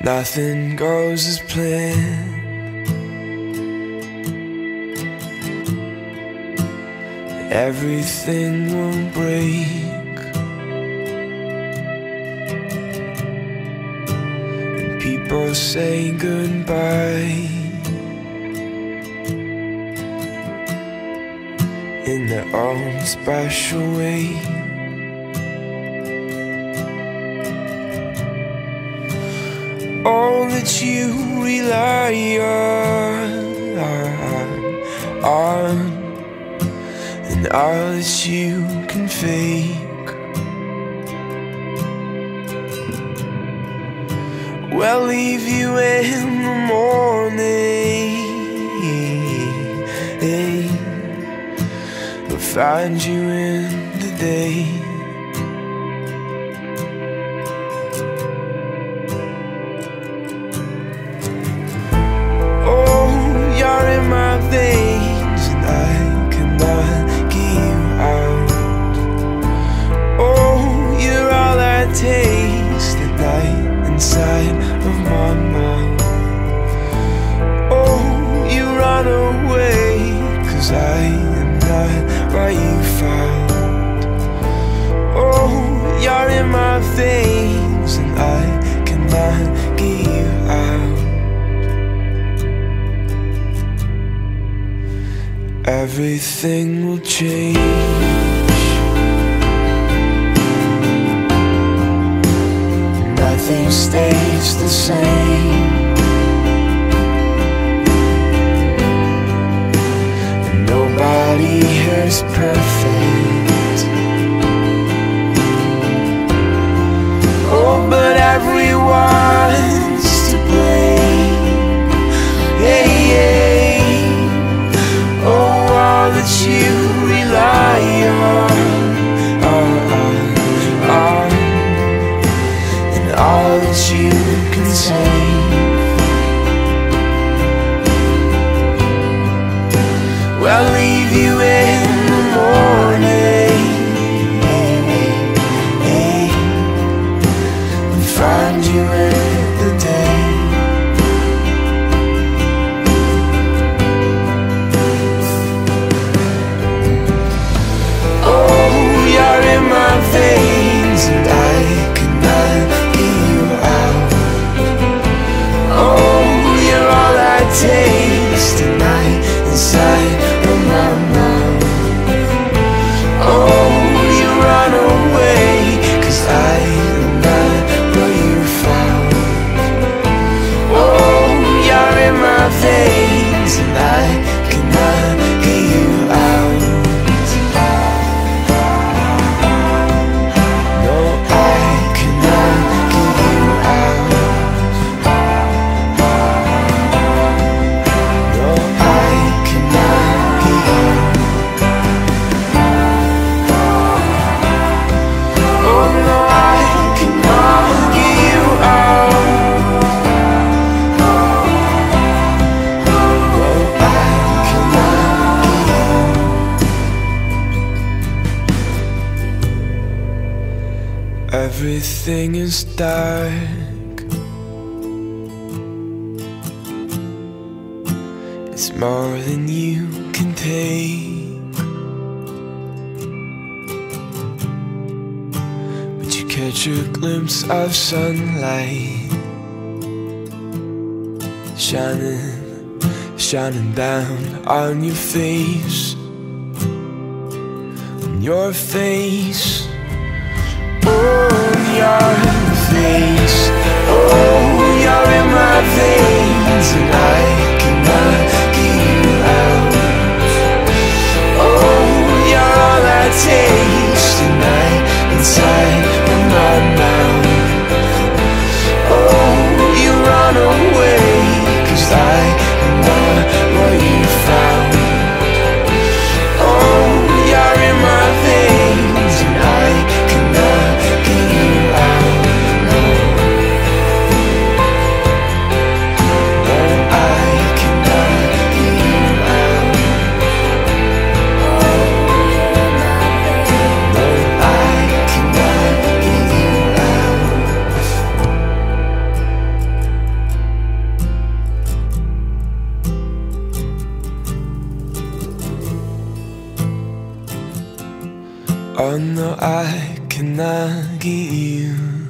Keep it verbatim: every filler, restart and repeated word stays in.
Nothing goes as planned. Everything will break, and people say goodbye in their own special way. All that you rely on, on, and all that you can fake, we'll leave you in the morning, we'll find you in the day. Taste the light inside of my mind. Oh, you run away, 'cause I am not what you found. Oh, you're in my veins, and I cannot get you out. Everything will change. Nothing stays the same, and nobody here's perfect. Oh, but everyone's to blame. Hey, hey. Oh, all that you rely on, on, on, and all that you can save, we'll leave you in the morning, and find you in the day. Oh, you're in my veins, and I cannot. Taste the night inside of my mouth. Oh, you run away, 'cause I am not what you found. Oh, you're in my veins, and I cannot get you out. No, I cannot get you out. Everything is dark. It's more than you can take, but you catch a glimpse of sunlight shining, shining down on your face, on your face. Oh, you're in my veins. Oh, you're in my veins, and I cannot get you out. Oh, you're all I taste tonight inside of my mouth. Oh, you run away, 'cause I am not what you found. Oh, you're in my veins, and I cannot. Yeah. Oh no, I cannot get you.